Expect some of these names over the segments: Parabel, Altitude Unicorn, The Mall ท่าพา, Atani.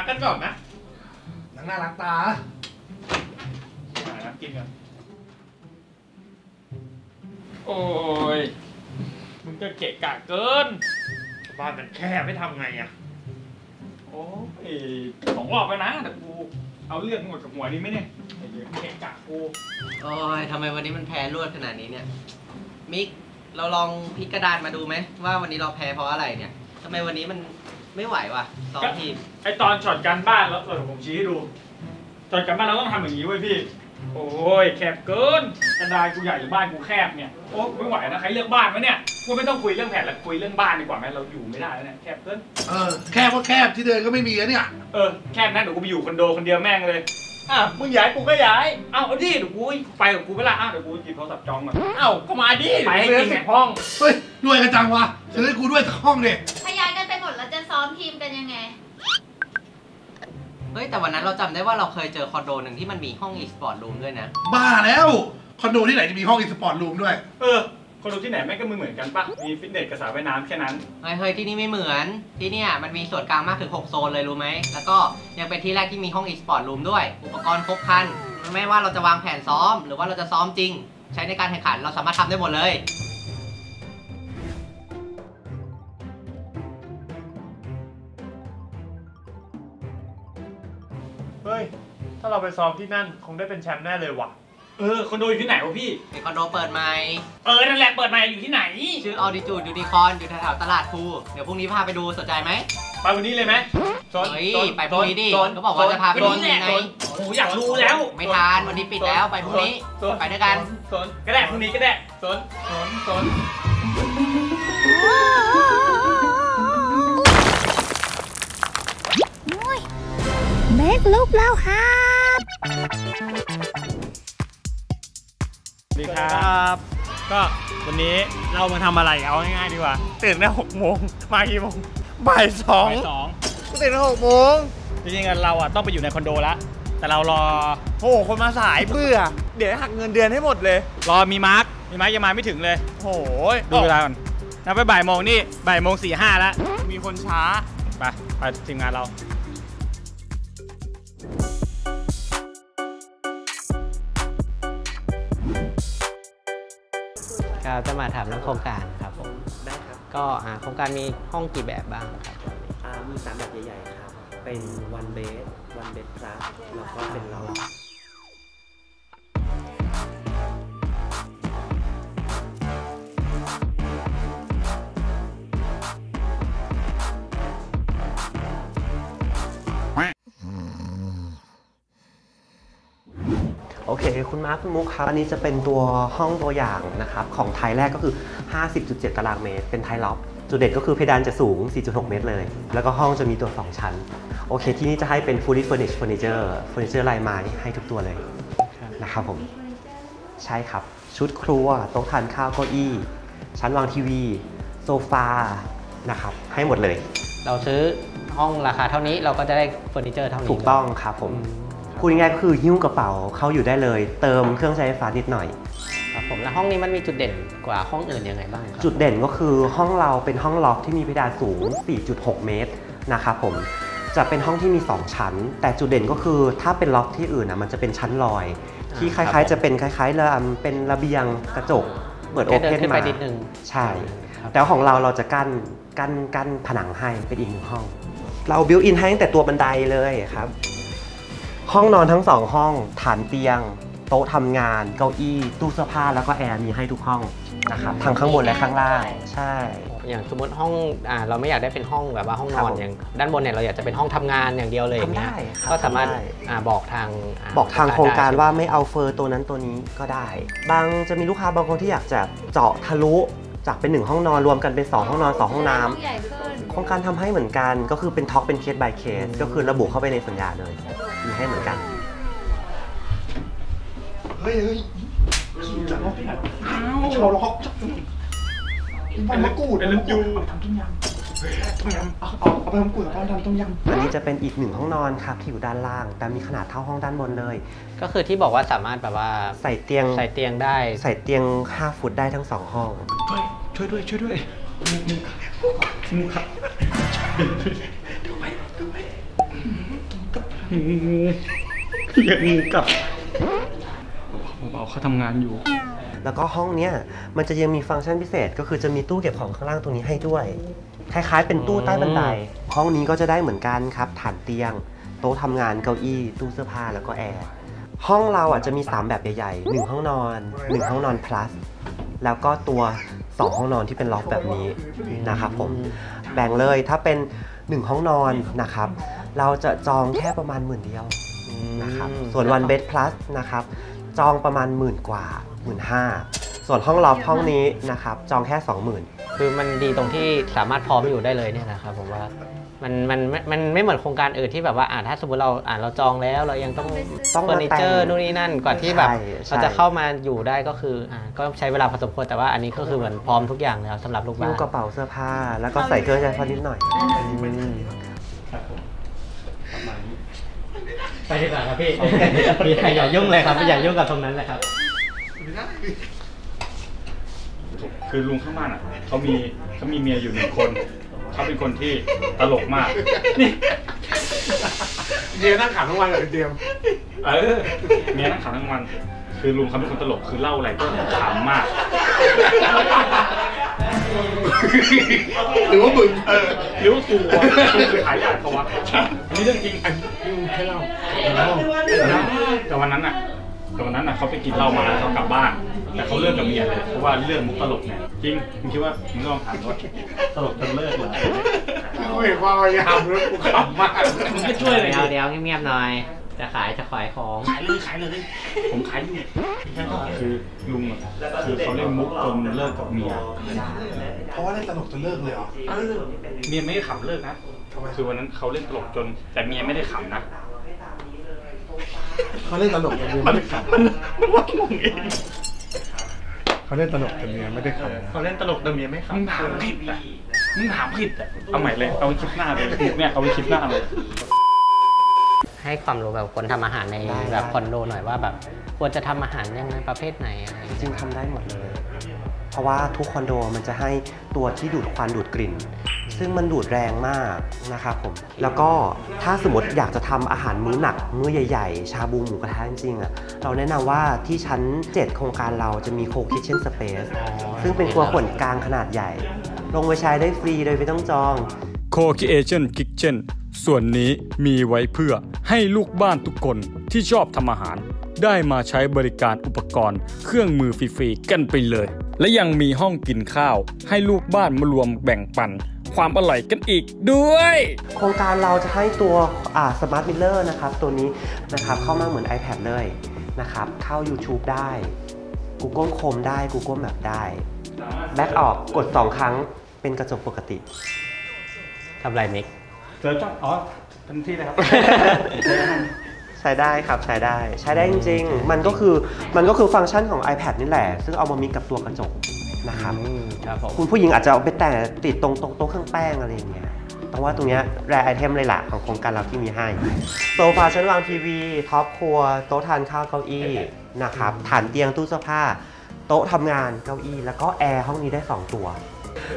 พักกันก่อนนะนั่งน่ารักตากินกันโอ้ยมึงจะเกะกะเกินบ้านมันแคบไม่ทำไงอ่ะโอ้ยสองรอบไปนะแต่กูเอาเรื่องหมดกับหัวนี่ไหมเนี่ยเกะกะกูโอ้ยทำไมวันนี้มันแพ้รวดขนาดนี้เนี่ยมิกเราลองพลิกกระดานมาดูไหมว่าวันนี้เราแพ้เพราะอะไรเนี่ยทำไมวันนี้มันไม่ไหววะสองทีมไอตอนช็อตการบ้านแล้วเดี๋ยวผมชี้ให้ดูช็อตการบ้านเราต้องทำอย่างนี้เว้ยพี่โอ้ยแคบเกินกระดานกูใหญ่หรือบ้านกูแคบเนี่ยโอ้ไม่ไหวนะใครเลือกบ้านวะเนี่ยกูไม่ต้องคุยเรื่องแผนแล้วคุยเรื่องบ้านดีกว่าไหมเราอยู่ไม่ได้แล้วเนี่ยแคบเกินแคบก็แคบที่เดินก็ไม่มีแล้วเนี่ยแคบนะเดี๋ยวกูไปอยู่คอนโดคนเดียวแม่งเลยอ้าวมึงย้ายกูก็ย้ายอ้าวดิเดี๋ยวกูไปกับกูไม่ละอ้าวเดี๋ยวกูหยิบโทรศัพท์จองก่อนอ้าวก็มาดิไปให้จริงห้องเฮ้ยด้วยกันจังวะจะได้กูด้วยสักห้องเนี่ยพยายกันไปหมดแล้วจะซ้อมทีมกันยังไงเฮ้ยแต่วันนั้นเราจำได้ว่าเราเคยเจอคอนโดหนึ่งที่มันมีห้องอีสปอร์ตรูมด้วยนะบ้าแล้วคอนโดที่ไหนจะมีห้องอีสปอร์ตรูมด้วยคอนโดที่ไหนแม่งก็เหมือนกันปะมีฟิตเนสกับสระว่ายน้ำแค่นั้นเฮ้ยที่นี่ไม่เหมือนที่เนี่ยมันมีส่วนกลางมากถึง6โซนเลยรู้ไหมแล้วก็ยังเป็นที่แรกที่มีห้องอีสปอร์ตรูมด้วยอุปกรณ์ครบครันไม่ว่าเราจะวางแผนซ้อมหรือว่าเราจะซ้อมจริงใช้ในการแข่งขันเราสามารถทำได้หมดเลยเฮ้ยถ้าเราไปซ้อมที่นั่นคงได้เป็นแชมป์แน่เลยว่ะคอนโดอยู่ที่ไหนวะพี่คอนโดเปิดใหม่นั่นแหละเปิดใหม่อยู่ที่ไหนชื่อ Altitude Unicorn อยู่แถวตลาดภูเดี๋ยวพรุ่งนี้พาไปดูสนใจไหมไปวันนี้เลยไหมเฮ้ยไปพรุ่งนี้ดิเขาบอกว่าจะพาไปดูไงโอ้อยากรู้แล้วไม่ทานวันนี้ปิดแล้วไปพรุ่งนี้ไปด้วยกันก็ได้พรุ่งนี้ก็ได้สนเมคลูกแล้วครับดีครับก็วันนี้เรามาทำอะไรเอาง่ายๆดีกว่าตื่นได้6 โมงมากี่โมงบ่าย 2ก็ตื่นได้6 โมงจริงๆเราอ่ะต้องไปอยู่ในคอนโดละแต่เรารอโอ้โหคนมาสายเบื่อเดี๋ยวหักเงินเดือนให้หมดเลยรอมีมาร์คยังมาไม่ถึงเลยโอ้โหดูเวลาก่อนนับไปบ่าย 1 โมงนี่บ่าย 1 โมง 45แล้วมีคนช้าไปทีมงานเราเราจะมาถามเรื่องโครงการครับผมได้ครับก็โครงการมีห้องกี่แบบบ้างครับมี3 แบบใหญ่ๆครับเป็น one bed one bed plus แล้วก็เป็นเราโอเคคุณมาร์คคุณมุกครับอันนี้จะเป็นตัวห้องตัวอย่างนะครับของไทยแรกก็คือ 50.7 ตารางเมตรเป็นไทยล็อบจุดเด่นก็คือเพดานจะสูง 4.6 เมตรเลยแล้วก็ห้องจะมีตัว2 ชั้นโอเคที่นี่จะให้เป็น fully furnished furniture ลายไม้ให้ทุกตัวเลยนะครับผมใช่ครับชุดครัวโต๊ะทานข้าวเก้าอี้ชั้นวางทีวีโซฟานะครับให้หมดเลยเราซื้อห้องราคาเท่านี้เราก็จะได้เฟอร์นิเจอร์เท่านี้ถูกต้องครับผมพูดง่ายๆก็คือหิ้วกระเป๋าเข้าอยู่ได้เลยเติมเครื่องใช้ไฟฟ้านิดหน่อยครับผมแล้วห้องนี้มันมีจุดเด่นกว่าห้องอื่นยังไงบ้างครับจุดเด่นก็คือห้องเราเป็นห้องล็อบที่มีเพดานสูง 4.6 เมตรนะครับผมจะเป็นห้องที่มี2 ชั้นแต่จุดเด่นก็คือถ้าเป็นล็อบที่อื่นนะมันจะเป็นชั้นลอยที่คล้ายๆจะเป็นคล้ายๆเป็นระเบียงกระจกเปิดโอเพนมาใช่แต่ของเราจะกั้นผนังให้เป็นอีก1 ห้องเราบิวอินให้ตั้งแต่ตัวบันไดเลยครับห้องนอนทั้ง2 ห้องฐานเตียงโต๊ะทำงานเก้าอี้ตู้เสื้อผ้าแล้วก็แอร์มีให้ทุกห้องนะครับทั้งข้างบนและข้างล่างใช่อย่างสมมติห้องเราไม่อยากได้เป็นห้องแบบว่าห้องนอนอย่างด้านบนเนี่ยเราอยากจะเป็นห้องทำงานอย่างเดียวเลยได้ก็สามารถบอกทางโครงการว่าไม่เอาเฟอร์ตัวนั้นตัวนี้ก็ได้บางจะมีลูกค้าบางคนที่อยากจะเจาะทะลุจากเป็น1 ห้องนอนรวมกันเป็น2 ห้องนอน2 ห้องน้ำโครงการทำให้เหมือนกันก็คือเป็นท็อกเป็นเคส by เคสก็คือระบุเข้าไปในสัญญาเลยมีให้เหมือนกันเฮ้ยชาวล็อกเป็นละกูดเป็นละกูดทำต้มยำเอาไปทำกูดเอาไปทำต้มยำอันนี้จะเป็นอีก1 ห้องนอนครับที่อยู่ด้านล่างแต่มีขนาดเท่าห้องด้านบนเลยก็คือที่บอกว่าสามารถแบบว่าใส่เตียงได้ใส่เตียง5 ฟุตได้ทั้ง2 ห้องช่วยด้วยมุกครับ อย่างงูกับเบาๆเขาทำงานอยู่แล้วก็ห้องเนี้ยมันจะยังมีฟังก์ชันพิเศษก็คือจะมีตู้เก็บของข้างล่างตรงนี้ให้ด้วยคล้ายๆเป็นตู้ใต้บันไดห้องนี้ก็จะได้เหมือนกันครับฐานเตียงโต๊ะทำงานเก้าอี้ตู้เสื้อผ้าแล้วก็แอร์ห้องเราอ่ะจะมี3แบบใหญ่ๆ1ห้องนอน1ห้องนอน plus แล้วก็ตัว2ห้องนอนที่เป็นล็อกแบบนี้นะครับผมแบ่งเลยถ้าเป็น1ห้องนอนนะครับเราจะจองแค่ประมาณ10,000 เดียวนะครับส่วน one bed plus นะครับจองประมาณ10,000 กว่า 15,000ส่วนห้องล็อกห้องนี้นะครับจองแค่ 20,000 คือมันดีตรงที่สามารถพร้อมอยู่ได้เลยเนี่ยนะครับผมว่ามันไม่เหมือนโครงการอื่นที่แบบว่าถ้าสมมติเราเราจองแล้วเรายังต้องเฟอร์นิเจอร์นู่นนี่นั่นกว่าที่แบบเราจะเข้ามาอยู่ได้ก็คือก็ใช้เวลาพอสมควรแต่ว่าอันนี้ก็คือเหมือนพร้อมทุกอย่างแล้วสำหรับลูกบ้านกระเป๋าเสื้อผ้าแล้วก็ใส่เครื่องใช้ไฟนิดหน่อยไปดีกว่าครับพี่อย่ายุ่งเลยครับอย่ายุ่งกับตรงนั้นเลยครับคือลุงข้างบ้านอ่ะเขามีเมียอยู่1 คนเขาเป็นคนที่ตลกมากนี่เมียนั่งขำทั้งวันเลยเดียวเมียนั่งขำทั้งวันคือลุงเขาเป็นคนตลกคือเล่าอะไรก็ขำมากหรือว่าบึงหรือว่าตัวคือขายยาเขาวะนี่เรื่องจริงแค่เล่าแต่วันนั้นน่ะเขาไปกินเหล้ามาเขากลับบ้านแต่เขาเลิกกับเมียเลยเพราะว่าเรื่องมุกตลกเนี่ยจริงมึงคิดว่ามึงลองถามว่าตลกจนเลิกเหรอกูเห็นว่าพยายามแล้วกูขำมากมึงก็ช่วยเลยเดี๋ยวเงียบๆหน่อยจะขายจะขายของขายเลยผมขายอยู่คือลุงคือเขาเล่นมุกจนเลิกกับเมียเพราะว่าเล่นตลกจนเลิกเลยเหรอเมียไม่ได้ขำเลิกนะคือวันนั้นเขาเล่นตลกจนแต่เมียไม่ได้ขำนะเขาเล่นตลกแต่เมียไม่ได้ขำเขาเล่นตลกแต่เมียไม่ขำมึงถามผิดอ่ะเอาใหม่เลยเอาไปคิดหน้าเลยเนี่ยเอาไปคิดหน้าเลยให้ความรู้แบบคนทำอาหารในแบบคอนโดหน่อยว่าแบบควรจะทำอาหารยังไงประเภทไหนจริงทำได้หมดเลยเพราะว่าทุกคอนโดมันจะให้ตัวที่ดูดควันดูดกลิ่นซึ่งมันดูดแรงมากนะครับผมแล้วก็ถ้าสมมติอยากจะทำอาหารมื้อหนักมื้อใหญ่ๆชาบูหมูกระทะจริงๆอ่ะเราแนะนำว่าที่ชั้น7โครงการเราจะมีKitchen Spaceซึ่งเป็นครัวส่วนกลางขนาดใหญ่ลงไปใช้ได้ฟรีโดยไม่ต้องจองCo-creation Kitchen ส่วนนี้มีไว้เพื่อให้ลูกบ้านทุกคนที่ชอบทำอาหารได้มาใช้บริการอุปกรณ์เครื่องมือฟรีๆกันไปเลยและยังมีห้องกินข้าวให้ลูกบ้านมารวมแบ่งปันความอร่อยกันอีกด้วยโครงการเราจะให้ตัวสมาร์ทมิลเลอร์นะครับตัวนี้นะครับเข้ามาเหมือน iPad เลยนะครับเข้า YouTube ได้ Google Chrome ได้ Google Map ได้แบ็กออกกด2 ครั้งเป็นกระจกปกติทำไรมิกเจอจ้องอ๋อทันทีเลยครับใช้ได้ครับใช้ได้จริงๆมันก็คือฟังก์ชันของ iPad นี่แหละซึ่งเอามามิกกับตัวกระจกนะครับคุณผู้หญิงอาจจะเอาไปแต่งติดตรงโต๊ะเครื่องแป้งอะไรอย่างเงี้ยแต่ว่าตรงเนี้ยแรไอเทมเลยล่ะของโครงการเราที่มีให้โซฟาชั้นวางทีวีท็อปครัวโต๊ะทานข้าวเก้าอี้นะครับฐานเตียงตู้เสื้อผ้าโต๊ะทำงานเก้าอี้แล้วก็แอร์ห้องนี้ได้2 ตัว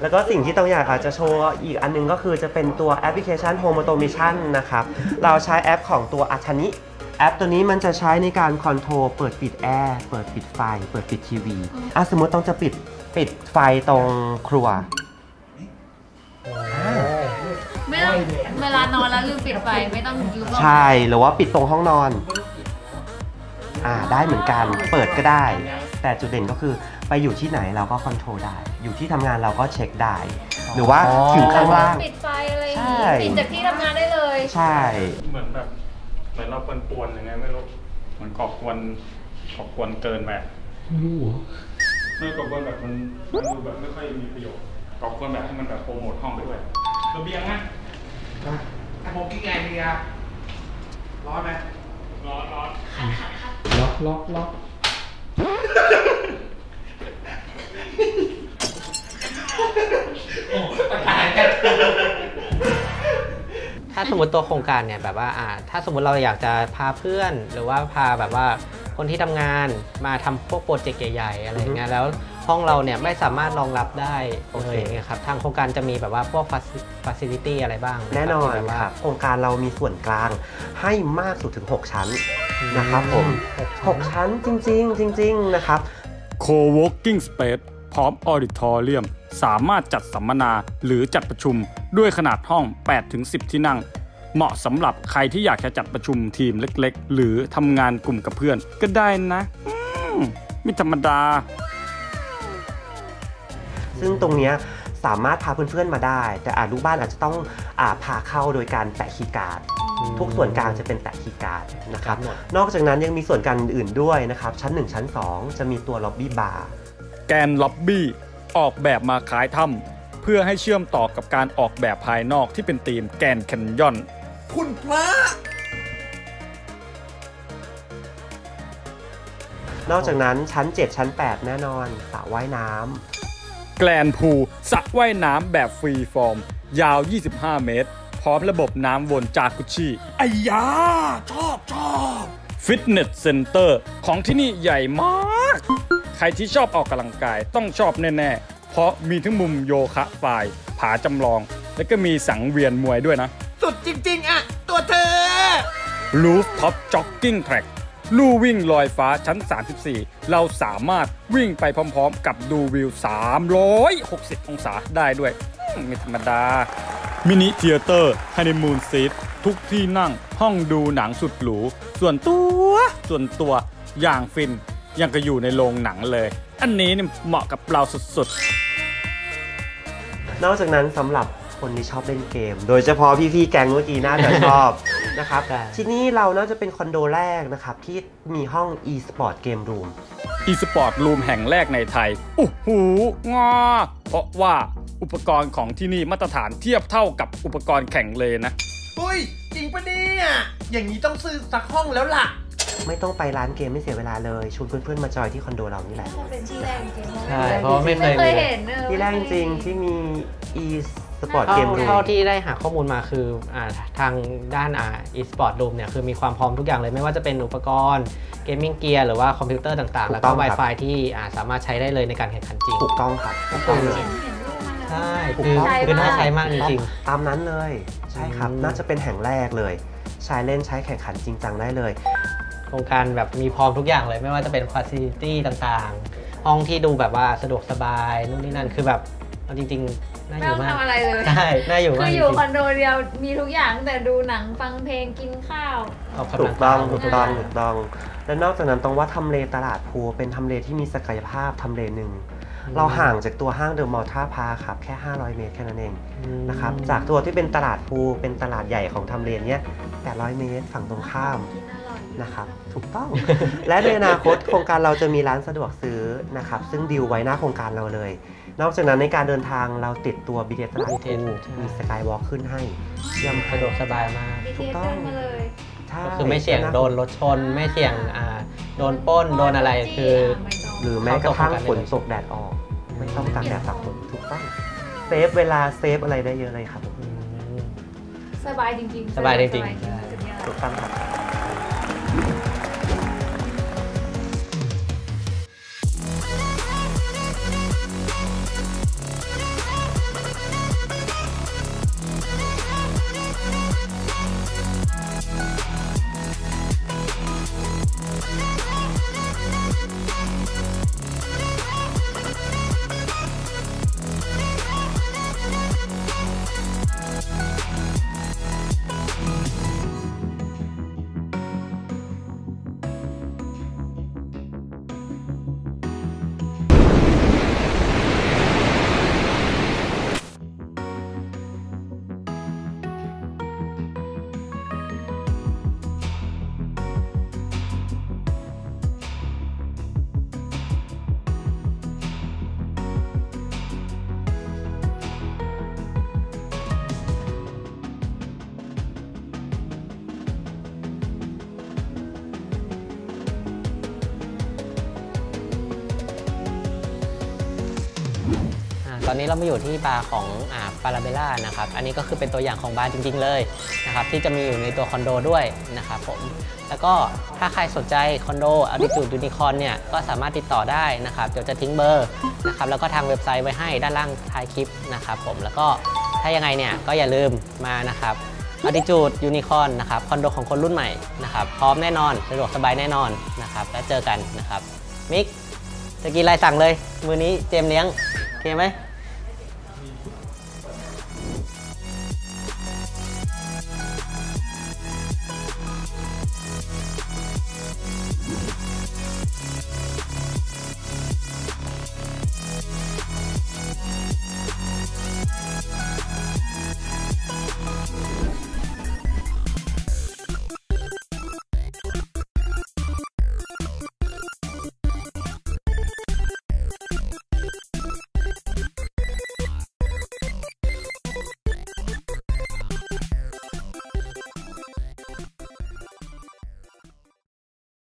แล้วก็สิ่งที่ต้องอยากจะโชว์อีกอันนึงก็คือจะเป็นตัวแอปพลิเคชัน Home Automation นะครับเราใช้แอปของตัว Atani แอปตัวนี้มันจะใช้ในการคอนโทรลเปิดปิดแอร์เปิดปิดไฟเปิดปิดทีวีสมมติต้องจะปิดไฟตรงครัวไม่ต้องเวลานอนแล้วลืมปิดไฟไม่ต้องลืมใช่หรือว่าปิดตรงห้องนอนได้เหมือนกันเปิดก็ได้แต่จุดเด่นก็คือไปอยู่ที่ไหนเราก็คอนโทรลได้อยู่ที่ทำงานเราก็เช็คได้หรือว่าถึงข้างล่างปิดไฟอะไรปิดจากที่ทำงานได้เลยใช่เหมือนเราป่วนยังไงไม่รู้เหมือนก่อกวนเกินไปไม่ก่อกวนแบบมันดูแบบไม่ค่อยมีประโยชน์ก่อกวนแบบให้มันแบบโปรโมทห้องไปด้วยระเบียงนะโมกี้ไงดีอะร้อนไหมร้อนล็อกถ้าสมมติตัวโครงการเนี่ยแบบว่าถ้าสมมติเราอยากจะพาเพื่อนหรือว่าพาแบบว่าคนที่ทำงานมาทำพวกโปรเจกต์ใหญ่ๆอะไรเงี้ยแล้ว ห้องเราเนี่ยไม่สามารถรองรับได้เลยครับทางโครงการจะมีแบบว่าพวก facility อะไรบ้างแน่นอนครับโครงการเรามีส่วนกลางให้มากสุดถึง6ชั้นนะครับผม6ชั้นจริงๆนะครับCo-working Space พร้อม Auditorium สามารถจัดสัมมนาหรือจัดประชุมด้วยขนาดห้อง 8-10 ที่นั่งเหมาะสำหรับใครที่อยากจะจัดประชุมทีมเล็กๆหรือทำงานกลุ่มกับเพื่อนก็ได้นะไม่ธรรมดาซึ่งตรงเนี้ยสามารถพาเพื่อนๆมาได้แต่ลูกบ้านอาจจะต้องพาเข้าโดยการแปะคีย์การ์ดทุกส่วนกลางจะเป็นแตะคีย์การ์ดนะครับนอกจากนั้นยังมีส่วนกลางอื่นด้วยนะครับชั้น1ชั้น2จะมีตัวล็อบบี้บาร์แกนล็อบบี้ออกแบบมาคล้ายถ้ำเพื่อให้เชื่อมต่อกับการออกแบบภายนอกที่เป็นธีมแกนแคนยอนคุณพระนอกจากนั้นชั้น7ชั้น8แน่นอนสระว่ายน้ำแกลนพูลสระว่ายน้ำแบบฟรีฟอร์มยาว25เมตรพร้อมระบบน้ำวนจากกุชิไอ้ยาชอบฟิตเนสเซ็นเตอร์ของที่นี่ใหญ่มากใครที่ชอบออกกำลังกายต้องชอบแน่ๆเพราะมีทั้งมุมโยคะฝ่ายผาจำลองและก็มีสังเวียนมวยด้วยนะสุดจริงๆอะตัวเธอรูฟท็อปจ็อกกิ้งแทร็กลู่วิ่งลอยฟ้าชั้น34เราสามารถวิ่งไปพร้อมๆกับดูวิว360องศาได้ด้วยไม่ธรรมดามินิเธียเตอร์ฮันนีมูนซีททุกที่นั่งห้องดูหนังสุดหรูส่วนตัวอย่างฟินยังก็อยู่ในโรงหนังเลยอันนี้เนี่ยเหมาะกับเราสุดๆนอกจากนั้นสำหรับคนที่ชอบเล่นเกมโดยเฉพาะพี่ๆแก๊งเมื่อกี้น่าจะชอบนะครับที่นี่เราน่าจะเป็นคอนโดแรกนะครับที่มีห้อง e-sport game room e-sport room แห่งแรกในไทยโอ้โหงอเพราะว่าอุปกรณ์ของที่นี่มาตรฐานเทียบเท่ากับอุปกรณ์แข่งเลยนะอุ้ยจริงปะเนี่ยอย่างนี้ต้องซื้อสักห้องแล้วล่ะไม่ต้องไปร้านเกมไม่เสียเวลาเลยชวนเพื่อนๆมาจอยที่คอนโดเรานี่แหละเป็นที่แรกจริงใช่เพราะไม่เคยเห็นที่แรกจริงที่มี e-sport game room เท่าที่ได้หาข้อมูลมาคือทางด้าน e-sport room เนี่ยคือมีความพร้อมทุกอย่างเลยไม่ว่าจะเป็นอุปกรณ์เกมมิ่งเกียร์หรือว่าคอมพิวเตอร์ต่างๆแล้วก็ Wi-Fi ที่สามารถใช้ได้เลยในการแข่งขันจริงถูกต้องครับถูกต้องเลยใช่คือน่าใช้มากจริงๆตามนั้นเลยใช่ครับน่าจะเป็นแห่งแรกเลยใช้เล่นใช้แข่งขันจริงจังได้เลยโครงการแบบมีพร้อมทุกอย่างเลยไม่ว่าจะเป็นฟาซิลิตี้ต่างๆห้องที่ดูแบบว่าสะดวกสบายนู่นนี่นั่นคือแบบเอาจริงๆน่าอยู่มากไม่ต้องทำอะไรเลยใช่น่าอยู่มากคืออยู่คอนโดเดียวมีทุกอย่างแต่ดูหนังฟังเพลงกินข้าวถูกต้องและนอกจากนั้นตรงว่าทำเลตลาดภูเป็นทำเลที่มีศักยภาพทำเลหนึ่งเราห่างจากตัวห้างเดอะมอลล์ท่าพาครับแค่500เมตรแค่นั้นเองนะครับจากตัวที่เป็นตลาดภูเป็นตลาดใหญ่ของทำเลเนี้ย800เมตรฝั่งตรงข้ามนะครับถูกต้อง และในอนาคตโครงการเราจะมีร้านสะดวกซื้อนะครับซึ่งดีลไว้หน้าโครงการเราเลยนอกจากนั้นในการเดินทางเราติดตัวบีเทสตลาดภูมีสกายวอล์คขึ้นให้ย่อมสะดวกสบายมากถูกต้องคือไม่เสี่ยงโดนรถชนไม่เสี่ยงโดนปล้นโดนอะไรคือหรือแม้กระทั่งฝนตกแดดออกไม่ต้องตากแดดตากฝนถูกต้องเซฟเวลาเซฟอะไรได้เยอะเลยครับสบายจริงๆสบายจริงๆถูกต้องครับ ตอนนี้เรามาอยู่ที่บาร์ของปาราเบล่านะครับอันนี้ก็คือเป็นตัวอย่างของบาร์จริงๆเลยนะครับที่จะมีอยู่ในตัวคอนโดด้วยนะครับผมแล้วก็ถ้าใครสนใจคอนโด Altitude Unicorn เนี่ยก็สามารถติดต่อได้นะครับเดี๋ยวจะทิ้งเบอร์นะครับแล้วก็ทางเว็บไซต์ไว้ให้ด้านล่างท้ายคลิปนะครับผมแล้วก็ถ้ายังไงเนี่ยก็อย่าลืมมานะครับ Altitude Unicorn นะครับคอนโดของคนรุ่นใหม่นะครับพร้อมแน่นอนสะดวกสบายแน่นอนนะครับแล้วเจอกันนะครับมิกจะกินอะไรสั่งเลยมื้อนี้เจมเลี้ยงโอเคไหม